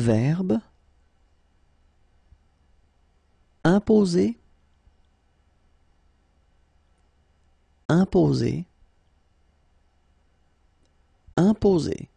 verbe, imposer, imposer, imposer.